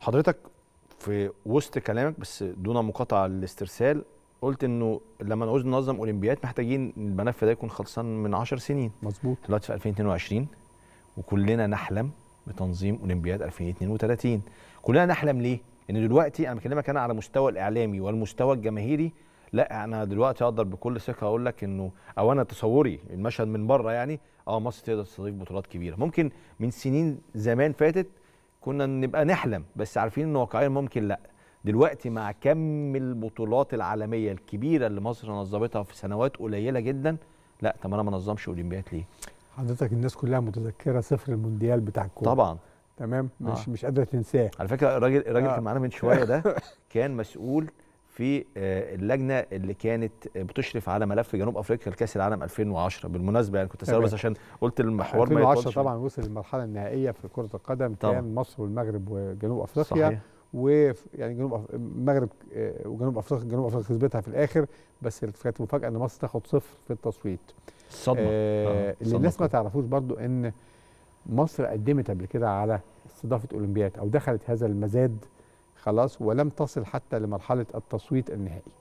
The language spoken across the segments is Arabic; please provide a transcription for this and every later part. حضرتك في وسط كلامك بس دون مقاطعه للاسترسال قلت انه لما نعوز ننظم اولمبياد محتاجين الملف ده يكون خلصان من 10 سنين. مظبوط. دلوقتي في 2022 وكلنا نحلم بتنظيم اولمبياد 2032. كلنا نحلم ليه؟ ان دلوقتي انا بكلمك انا على المستوى الاعلامي والمستوى الجماهيري، لا انا دلوقتي اقدر بكل ثقه اقول لك انه او انا تصوري المشهد من بره يعني مصر تقدر تستضيف بطولات كبيره. ممكن من سنين زمان فاتت كنا نبقى نحلم بس عارفين ان واقعيا ممكن لا. دلوقتي مع كم البطولات العالميه الكبيره اللي مصر نظمتها في سنوات قليله جدا، لا طب انا ما نظمش اولمبياد ليه؟ حضرتك الناس كلها متذكره صفر المونديال بتاع الكوره طبعا، تمام، مش قادره تنساه. على فكره الراجل كان معانا من شويه ده كان مسؤول في اللجنه اللي كانت بتشرف على ملف جنوب افريقيا لكاس العالم 2010 بالمناسبه، يعني كنت اسال بس عشان قلت المحور ما يطولش. 2010 طبعا وصل للمرحله النهائيه في كره القدم، كان مصر والمغرب وجنوب افريقيا. صحيح. ويعني المغرب وجنوب افريقيا، جنوب افريقيا كسبتها في الاخر، بس كانت مفاجاه ان مصر تاخد صفر في التصويت. صدمه. اللي الناس ما تعرفوش برضو ان مصر قدمت قبل كده على استضافه اولمبياد او دخلت هذا المزاد خلاص، ولم تصل حتى لمرحله التصويت النهائي.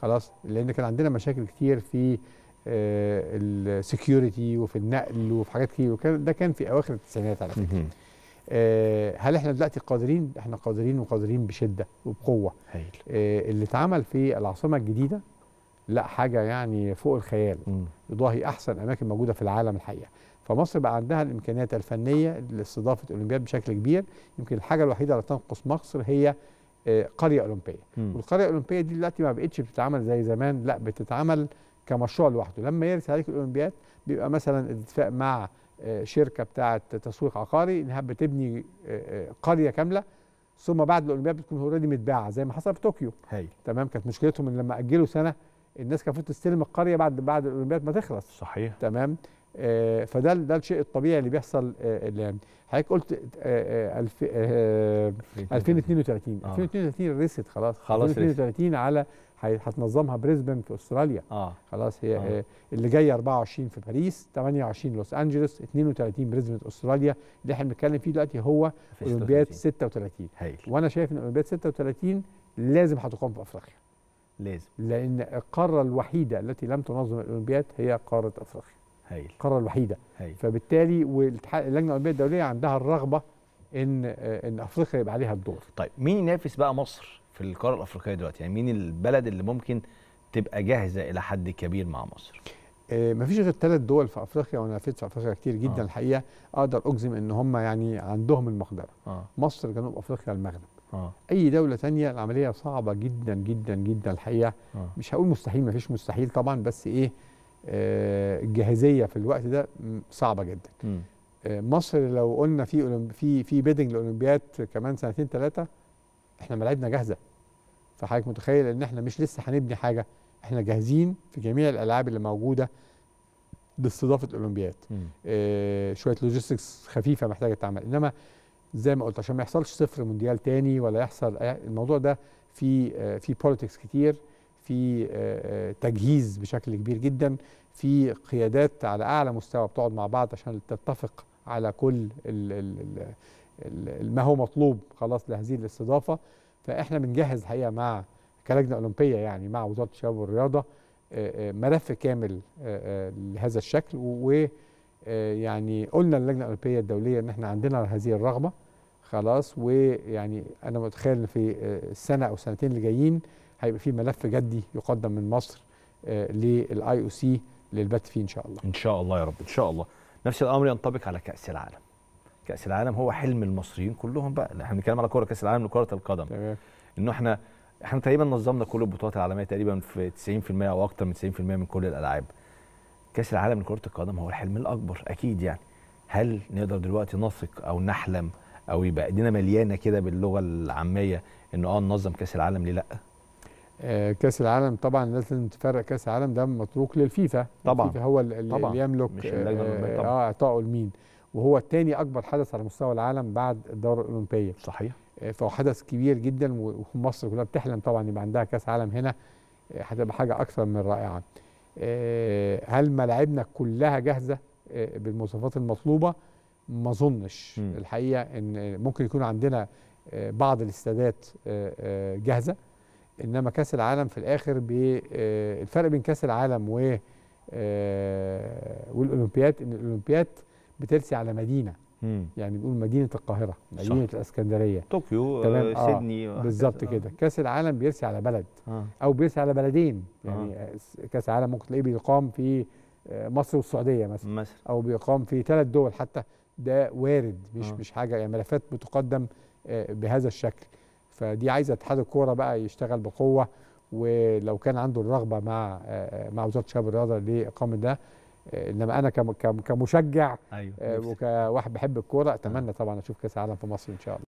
خلاص، لان كان عندنا مشاكل كتير في السكيورتي وفي النقل وفي حاجات كتير، وكان ده كان في اواخر التسعينات على فكره. هل احنا دلوقتي قادرين؟ احنا قادرين وقادرين بشده وبقوه. اللي اتعمل في العاصمه الجديده لا حاجه يعني فوق الخيال، يضاهي احسن اماكن موجوده في العالم الحقيقه. فمصر بقى عندها الامكانيات الفنيه لاستضافه اولمبياد بشكل كبير. يمكن الحاجه الوحيده اللي تنقص مصر هي قريه اولمبيه، والقريه الاولمبيه دي دلوقتي ما بقتش بتتعمل زي زمان، لا بتتعمل كمشروع لوحده. لما يرسى عليك الاولمبياد بيبقى مثلا اتفاق مع شركه بتاعه تسويق عقاري انها بتبني قريه كامله، ثم بعد الاولمبياد بتكون اوريدي متباعه زي ما حصل في طوكيو. تمام، كانت مشكلتهم ان لما اجلوا سنه الناس كانت تستلم القريه بعد الاولمبياد ما تخلص. صحيح. تمام. فده الشيء الطبيعي اللي بيحصل. حضرتك قلت 2032 رست خلاص 2032 على هتنظمها بريسبن في استراليا. خلاص هي اللي جايه 24 في باريس، 28 لوس انجلوس، 32 بريسبن استراليا. اللي احنا بنتكلم فيه دلوقتي هو اولمبياد 36. وانا شايف ان اولمبياد 36 لازم هتقام في افريقيا، لازم، لان القاره الوحيده التي لم تنظم الاولمبياد هي قاره افريقيا. القاره الوحيده. فبالتالي اللجنه الاولمبيه الدوليه عندها الرغبه ان افريقيا يبقى عليها الدور. طيب مين ينافس بقى مصر في القاره الافريقيه دلوقتي؟ يعني مين البلد اللي ممكن تبقى جاهزه الى حد كبير مع مصر؟ مفيش غير 3 دول في افريقيا، وانا لفيت في افريقيا كتير جدا الحقيقه، اقدر اجزم ان هم يعني عندهم المقدره. مصر، جنوب افريقيا، المغرب. اي دوله ثانيه العمليه صعبه جدا جدا جدا الحقيقه. مش هقول مستحيل، مفيش مستحيل طبعا، بس ايه الجاهزيه في الوقت ده صعبه جدا. مصر لو قلنا في بيدنج لاولمبياد كمان سنتين 3 احنا ملاعبنا جاهزه. فحضرتك متخيل ان احنا مش لسه هنبني حاجه، احنا جاهزين في جميع الالعاب اللي موجوده لاستضافه اولمبياد. شويه لوجيستكس خفيفه محتاجه تتعمل، انما زي ما قلت عشان ما يحصلش صفر مونديال تاني ولا يحصل الموضوع ده في بوليتكس كتير، في تجهيز بشكل كبير جدا، في قيادات على اعلى مستوى بتقعد مع بعض عشان تتفق على كل ما هو مطلوب خلاص لهذه الاستضافه. فاحنا بنجهز الحقيقه مع كلجنه اولمبيه، يعني مع وزاره الشباب والرياضه، ملف كامل لهذا الشكل. ويعني قلنا للجنه الاولمبيه الدوليه ان احنا عندنا هذه الرغبه خلاص، ويعني انا متخيل في السنه او السنتين اللي جايين هيبقى في ملف جدي يقدم من مصر للاي او سي للبت فيه ان شاء الله. ان شاء الله يا رب، ان شاء الله. نفس الامر ينطبق على كاس العالم. كاس العالم هو حلم المصريين كلهم بقى، احنا بنتكلم على كوره، كاس العالم لكره القدم. تمام. انه احنا تقريبا نظمنا كل البطولات العالميه تقريبا في 90% او اكثر من 90% من كل الالعاب. كاس العالم لكره القدم هو الحلم الاكبر اكيد يعني. هل نقدر دلوقتي نثق او نحلم او يبقى ايدينا مليانه كده باللغه العاميه انه ننظم كاس العالم؟ ليه لا؟ كاس العالم طبعا لازم تفرق. كاس العالم ده متروك للفيفا طبعا، الفيفا هو اللي يملك اعطائه لمين، وهو الثاني اكبر حدث على مستوى العالم بعد الدوره الاولمبيه. صحيح. فهو حدث كبير جدا، ومصر كلها بتحلم طبعا يبقى عندها كاس عالم هنا، هتبقى حاجه اكثر من رائعه. هل ملاعبنا كلها جاهزه بالمواصفات المطلوبه؟ ما اظنش الحقيقه. ان ممكن يكون عندنا بعض الاستادات جاهزه، انما كاس العالم في الاخر الفرق بين كاس العالم والاولمبياد ان الاولمبياد بترسي على مدينه، يعني بيقول مدينه القاهره، مدينه الاسكندريه، طوكيو، سيدني، بالظبط كده. كاس العالم بيرسي على بلد او بيرسي على بلدين، يعني كاس العالم ممكن تلاقيه بيقام في مصر والسعوديه مثلا او بيقام في 3 دول حتى، ده وارد، مش حاجه، يعني ملفات بتقدم بهذا الشكل. فدي عايزه اتحاد الكوره بقى يشتغل بقوه، ولو كان عنده الرغبه مع وزاره الشباب والرياضه لاقامه ده. انما انا كمشجع وكواحد بحب الكوره اتمنى طبعا اشوف كاس العالم في مصر ان شاء الله.